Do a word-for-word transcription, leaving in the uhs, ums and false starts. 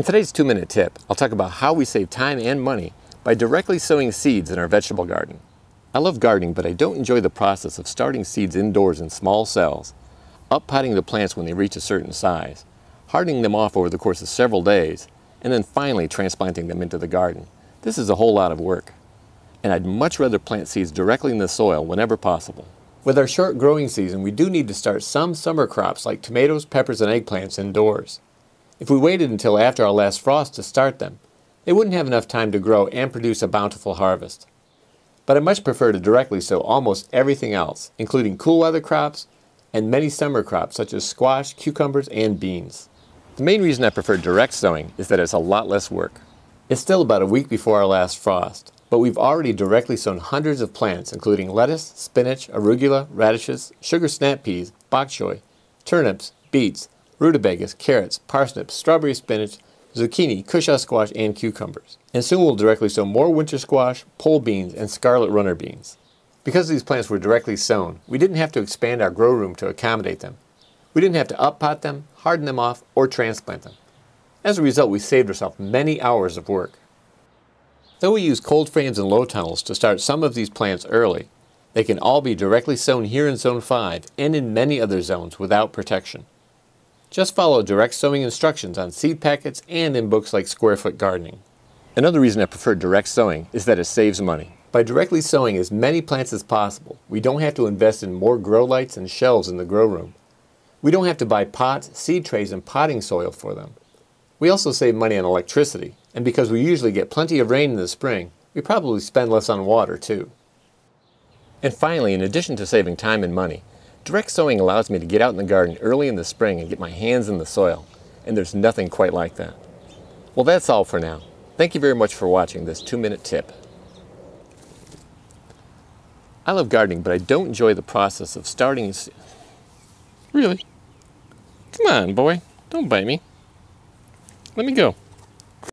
In today's two-minute tip, I'll talk about how we save time and money by directly sowing seeds in our vegetable garden. I love gardening, but I don't enjoy the process of starting seeds indoors in small cells, uppotting the plants when they reach a certain size, hardening them off over the course of several days, and then finally transplanting them into the garden. This is a whole lot of work, and I'd much rather plant seeds directly in the soil whenever possible. With our short growing season, we do need to start some summer crops like tomatoes, peppers, and eggplants indoors. If we waited until after our last frost to start them, they wouldn't have enough time to grow and produce a bountiful harvest. But I much prefer to directly sow almost everything else, including cool weather crops and many summer crops such as squash, cucumbers, and beans. The main reason I prefer direct sowing is that it's a lot less work. It's still about a week before our last frost, but we've already directly sown hundreds of plants including lettuce, spinach, arugula, radishes, sugar snap peas, bok choy, turnips, beets, rutabagas, carrots, parsnips, strawberry spinach, zucchini, cushaw squash, and cucumbers. And soon we'll directly sow more winter squash, pole beans, and scarlet runner beans. Because these plants were directly sown, we didn't have to expand our grow room to accommodate them. We didn't have to uppot them, harden them off, or transplant them. As a result, we saved ourselves many hours of work. Though we use cold frames and low tunnels to start some of these plants early, they can all be directly sown here in Zone five and in many other zones without protection. Just follow direct sowing instructions on seed packets and in books like Square Foot Gardening. Another reason I prefer direct sowing is that it saves money. By directly sowing as many plants as possible, we don't have to invest in more grow lights and shelves in the grow room. We don't have to buy pots, seed trays, and potting soil for them. We also save money on electricity, and because we usually get plenty of rain in the spring, we probably spend less on water too. And finally, in addition to saving time and money, direct sowing allows me to get out in the garden early in the spring and get my hands in the soil, and there's nothing quite like that. Well, that's all for now. Thank you very much for watching this two-minute tip. I love gardening, but I don't enjoy the process of starting... Really? Come on, boy. Don't bite me. Let me go.